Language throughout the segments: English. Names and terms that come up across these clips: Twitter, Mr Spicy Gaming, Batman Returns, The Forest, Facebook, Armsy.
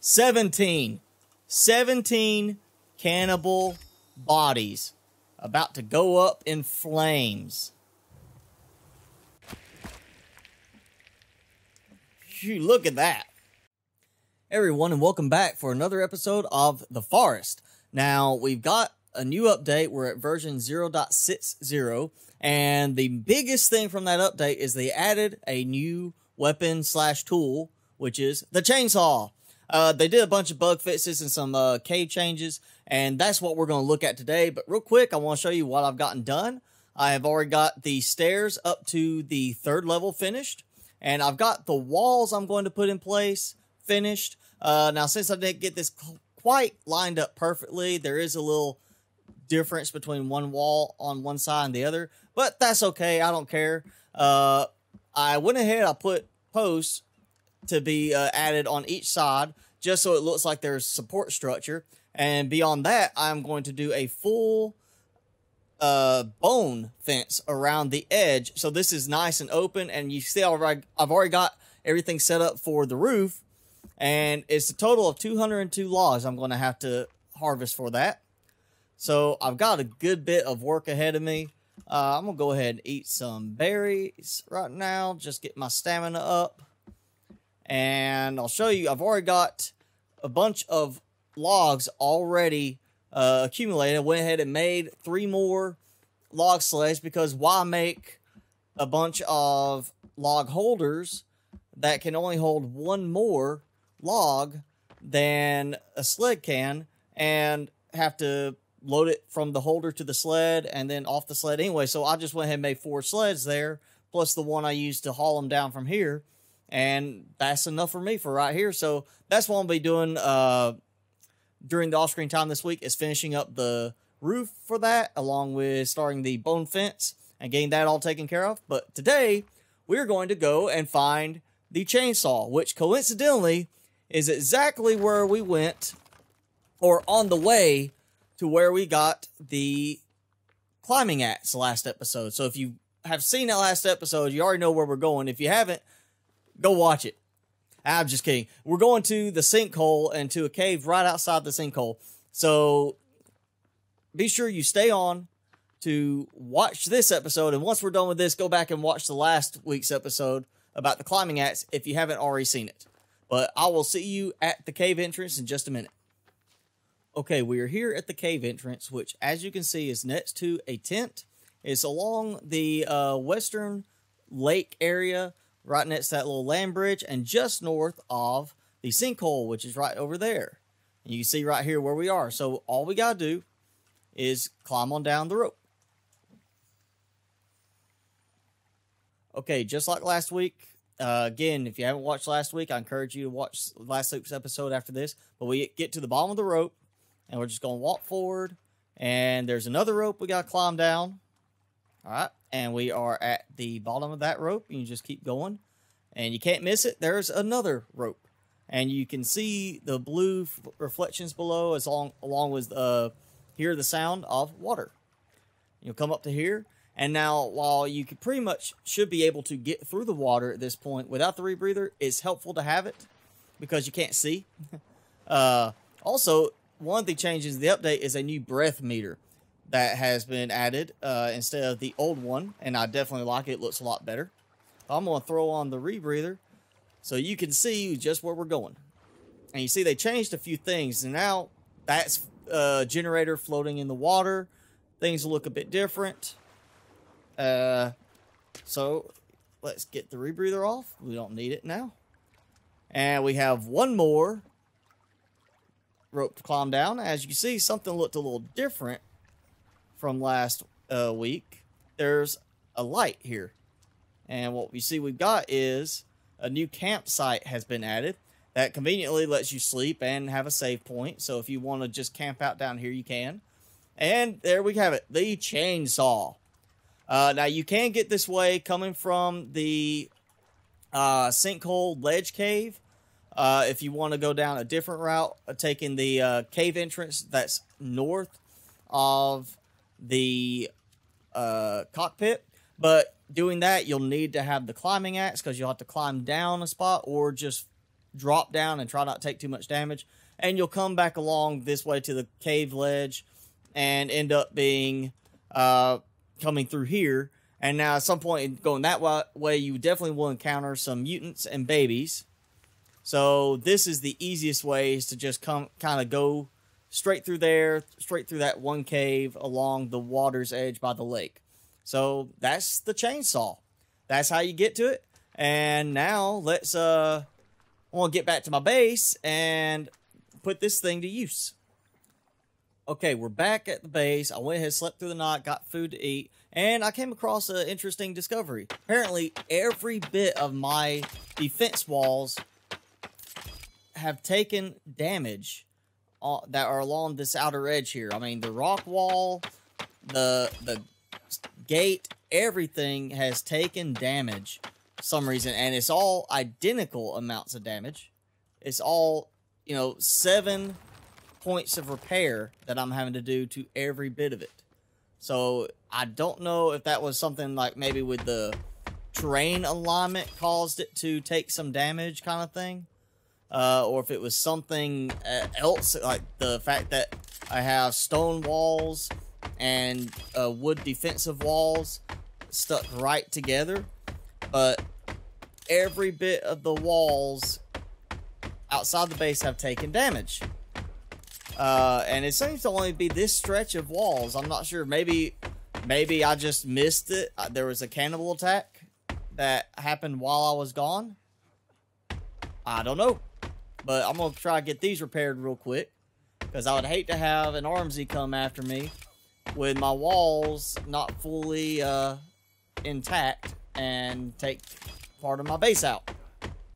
17 cannibal bodies about to go up in flames. Phew, look at that. Everyone, and welcome back for another episode of The Forest. Now, we've got a new update. We're at version 0.60, and the biggest thing from that update is they added a new weapon slash tool, which is the chainsaw. They did a bunch of bug fixes and some cave changes, and that's what we're going to look at today. But real quick, I want to show you what I've gotten done. I have already got the stairs up to the third level finished, and I've got the walls I'm going to put in place finished. Now, since I didn't get this quite lined up perfectly, there is a little difference between one wall on one side and the other, but that's okay. I don't care. I went ahead, I put posts to be added on each side just so it looks like there's support structure. And beyond that, I'm going to do a full bone fence around the edge. So this is nice and open, and you see I've already got everything set up for the roof, and it's a total of 202 logs I'm going to have to harvest for that. So I've got a good bit of work ahead of me. I'm going to go ahead and eat some berries right now, just get my stamina up. And I'll show you, I've already got a bunch of logs already accumulated. I went ahead and made 3 more log sleds, because why make a bunch of log holders that can only hold 1 more log than a sled can, and have to load it from the holder to the sled and then off the sled anyway. So I just went ahead and made 4 sleds there, plus the one I used to haul them down from here. And that's enough for me for right here. So that's what I'll be doing during the off-screen time this week, is finishing up the roof for that, along with starting the bone fence and getting that all taken care of. But today, we're going to go and find the chainsaw, which coincidentally is exactly where we went, or on the way to where we got the climbing axe last episode. So if you have seen that last episode, you already know where we're going. If you haven't, go watch it. I'm just kidding. We're going to the sinkhole and to a cave right outside the sinkhole. So be sure you stay on to watch this episode. And once we're done with this, go back and watch the last week's episode about the climbing axe if you haven't already seen it. But I will see you at the cave entrance in just a minute. Okay, we are here at the cave entrance, which, as you can see, is next to a tent. It's along the western lake area, right next to that little land bridge, and just north of the sinkhole, which is right over there. And you can see right here where we are. So all we got to do is climb on down the rope. Okay, just like last week, again, if you haven't watched last week, I encourage you to watch last week's episode after this. But we get to the bottom of the rope, and we're just going to walk forward. And there's another rope we got to climb down. All right, and we are at the bottom of that rope. You just keep going, and you can't miss it. There's another rope, and you can see the blue reflections below, as along with hear the sound of water. You'll come up to here, and now while you could pretty much should be able to get through the water at this point without the rebreather, it's helpful to have it because you can't see. Also, one of the changes in the update is a new breath meter that has been added instead of the old one, and I definitely like it. It looks a lot better. I'm going to throw on the rebreather so you can see just where we're going. And you see they changed a few things, and now that's generator floating in the water. Things look a bit different. So let's get the rebreather off. We don't need it now. And we have one more rope to climb down. As you can see, something looked a little different from last week. There's a light here, and what we see we've got is a new campsite has been added that conveniently lets you sleep and have a save point. So if you want to just camp out down here, you can. And there we have it, the chainsaw. Now you can get this way coming from the sinkhole ledge cave. If you want to go down a different route, taking the cave entrance that's north of the cockpit. But doing that, you'll need to have the climbing axe, because you'll have to climb down a spot or just drop down and try not to take too much damage. And you'll come back along this way to the cave ledge and end up being coming through here. And now at some point going that way, you definitely will encounter some mutants and babies. So this is the easiest way, is to just come kind of go straight through there, straight through that one cave along the water's edge by the lake. So that's the chainsaw. That's how you get to it. And now let's I want to get back to my base and put this thing to use. Okay, we're back at the base. I went ahead, slept through the night, got food to eat, and I came across an interesting discovery. Apparently, every bit of my defense walls have taken damage that are along this outer edge here. I mean, the rock wall, the gate, everything has taken damage for some reason, and it's all identical amounts of damage. It's all, you know, 7 points of repair that I'm having to do to every bit of it. So I don't know if that was something like maybe with the terrain alignment caused it to take some damage kind of thing. Or if it was something else, like the fact that I have stone walls and wood defensive walls stuck right together. But every bit of the walls outside the base have taken damage. And it seems to only be this stretch of walls. I'm not sure. Maybe I just missed it. There was a cannibal attack that happened while I was gone. I don't know. But I'm going to try to get these repaired real quick, because I would hate to have an Armsy come after me with my walls not fully intact and take part of my base out.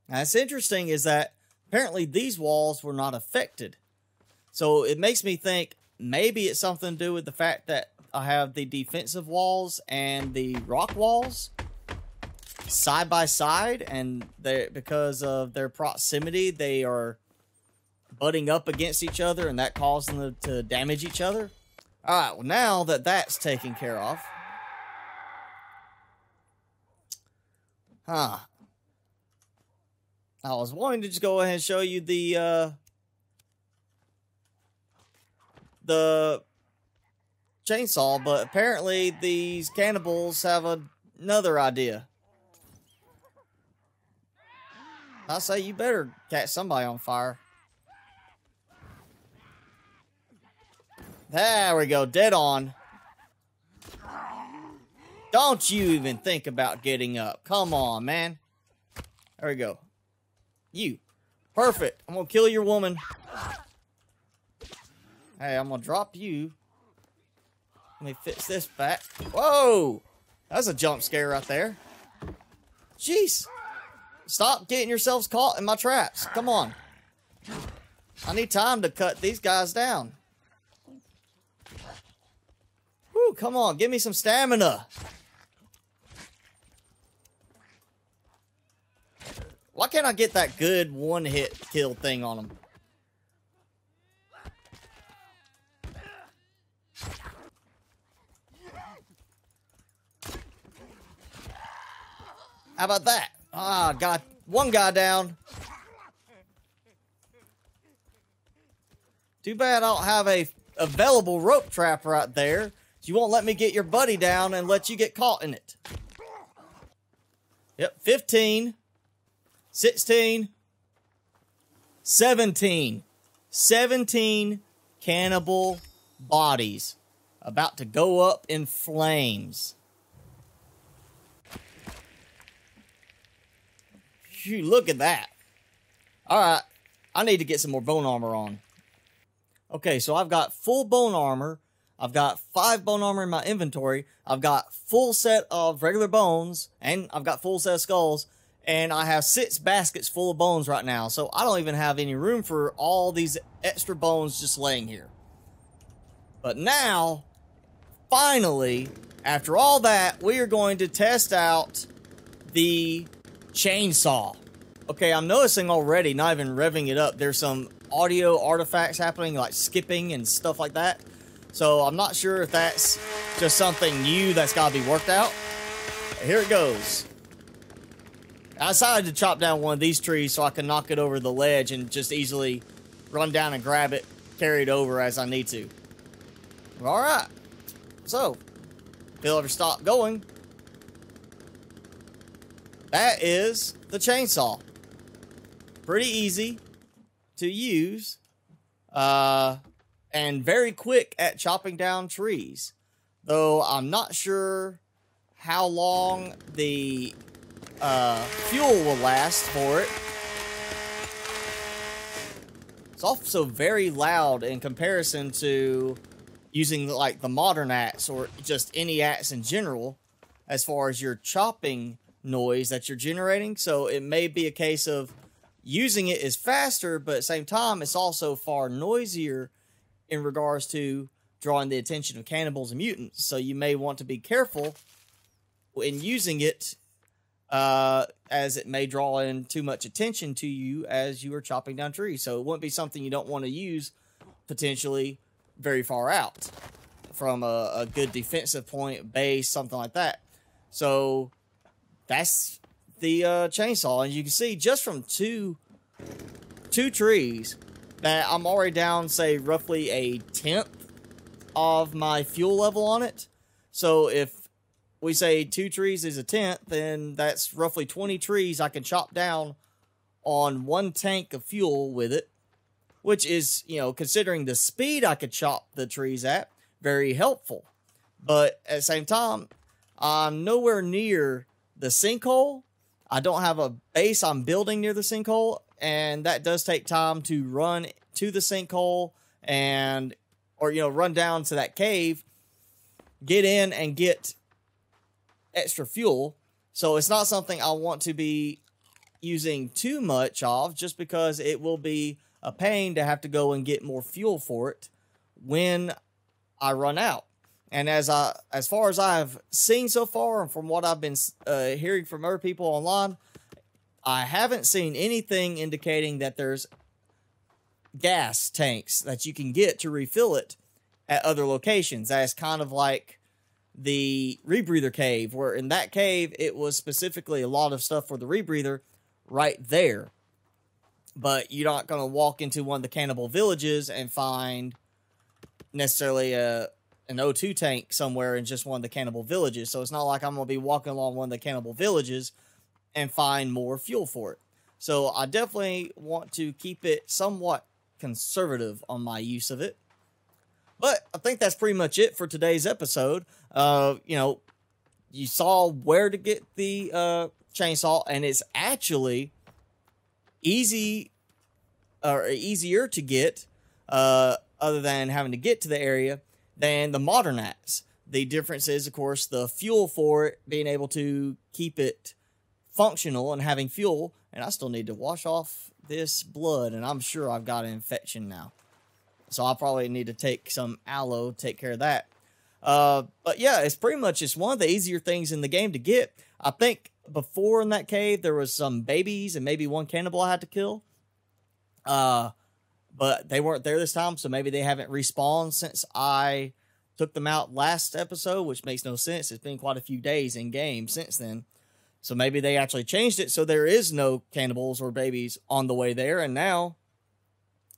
Now, that's interesting, is that apparently these walls were not affected. So it makes me think maybe it's something to do with the fact that I have the defensive walls and the rock walls side by side, and because of their proximity, they are butting up against each other, and that caused them to damage each other. All right, well, now that that's taken care of. Huh. I was wanting to just go ahead and show you the chainsaw, but apparently these cannibals have another idea. I say you better catch somebody on fire. There we go, dead on. Don't you even think about getting up. Come on, man. There we go. You. Perfect. I'm gonna kill your woman. Hey, I'm gonna drop you. Let me fix this back. Whoa! That's a jump scare right there. Jeez! Stop getting yourselves caught in my traps. Come on. I need time to cut these guys down. Woo, come on. Give me some stamina. Why can't I get that good one-hit kill thing on them? How about that? Ah, got one guy down. Too bad I don't have a available rope trap right there. You won't let me get your buddy down and let you get caught in it. Yep, 15, 16, 17. 17 cannibal bodies about to go up in flames. Phew, look at that. Alright, I need to get some more bone armor on. Okay, so I've got full bone armor. I've got 5 bone armor in my inventory. I've got full set of regular bones, and I've got full set of skulls, and I have 6 baskets full of bones right now, so I don't even have any room for all these extra bones just laying here. But now, finally, after all that, we are going to test out the chainsaw. Okay, I'm noticing already, not even revving it up, there's some audio artifacts happening, like skipping and stuff like that. So I'm not sure if that's just something new that's got to be worked out. Here it goes. I decided to chop down one of these trees so I can knock it over the ledge and just easily run down and grab it, carry it over as I need to. Alright. So, if he'll ever stop going. That is the chainsaw. Pretty easy to use. And very quick at chopping down trees. Though I'm not sure how long the fuel will last for it. It's also very loud in comparison to using like the modern axe or just any axe in general as far as your chopping noise that you're generating. So it may be a case of using it is faster, but at the same time it's also far noisier in regards to drawing the attention of cannibals and mutants. So you may want to be careful in using it as it may draw in too much attention to you as you are chopping down trees. So it wouldn't be something you don't want to use potentially very far out from a good defensive point, base, something like that. So that's the chainsaw. And you can see just from two trees that I'm already down, say, roughly a 10th of my fuel level on it. So if we say 2 trees is a 10th, then that's roughly 20 trees I can chop down on 1 tank of fuel with it, which is, you know, considering the speed I could chop the trees at, very helpful. But at the same time, I'm nowhere near the sinkhole. I don't have a base I'm building near the sinkhole, and that does take time to run to the sinkhole and, or, you know, run down to that cave, get in and get extra fuel. So it's not something I want to be using too much of, just because it will be a pain to have to go and get more fuel for it when I run out. And as far as I've seen so far, and from what I've been hearing from other people online, I haven't seen anything indicating that there's gas tanks that you can get to refill it at other locations. That's kind of like the rebreather cave, where in that cave it was specifically a lot of stuff for the rebreather right there. But you're not going to walk into one of the cannibal villages and find necessarily an O2 tank somewhere in just one of the cannibal villages. So it's not like I'm going to be walking along one of the cannibal villages and find more fuel for it. So I definitely want to keep it somewhat conservative on my use of it. But I think that's pretty much it for today's episode. You know, you saw where to get the chainsaw, and it's actually easy, or easier to get, other than having to get to the area, than the modern axe. The difference is, of course, the fuel for it, being able to keep it functional and having fuel. And I still need to wash off this blood, and I'm sure I've got an infection now. So I'll probably need to take some aloe, take care of that. But yeah, it's pretty much just one of the easier things in the game to get. I think before in that cave, there was some babies and maybe one cannibal I had to kill. But they weren't there this time, so maybe they haven't respawned since I took them out last episode, which makes no sense. It's been quite a few days in-game since then. So maybe they actually changed it so there is no cannibals or babies on the way there, and now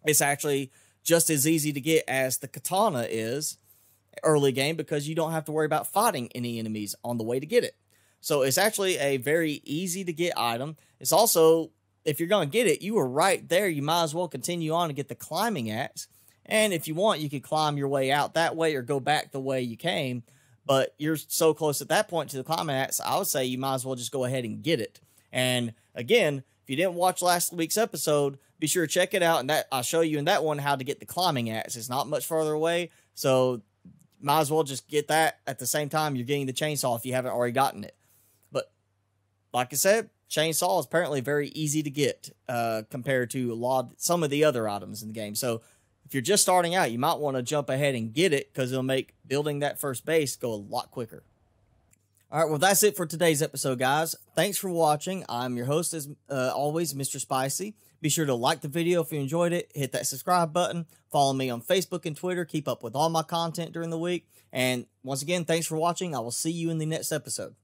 it's actually just as easy to get as the katana is early game, because you don't have to worry about fighting any enemies on the way to get it. So it's actually a very easy to get item. It's also, if you're going to get it, you are right there. You might as well continue on and get the climbing axe. And if you want, you can climb your way out that way or go back the way you came. But you're so close at that point to the climbing axe, I would say you might as well just go ahead and get it. And again, if you didn't watch last week's episode, be sure to check it out, and that I'll show you in that one how to get the climbing axe. It's not much farther away, so might as well just get that at the same time you're getting the chainsaw if you haven't already gotten it. But like I said, chainsaw is apparently very easy to get compared to some of the other items in the game. So if you're just starting out, you might want to jump ahead and get it, because it'll make building that first base go a lot quicker. All right, well, that's it for today's episode, guys. Thanks for watching. I'm your host, as always, Mr. Spicy. Be sure to like the video if you enjoyed it. Hit that subscribe button. Follow me on Facebook and Twitter. Keep up with all my content during the week. And once again, thanks for watching. I will see you in the next episode.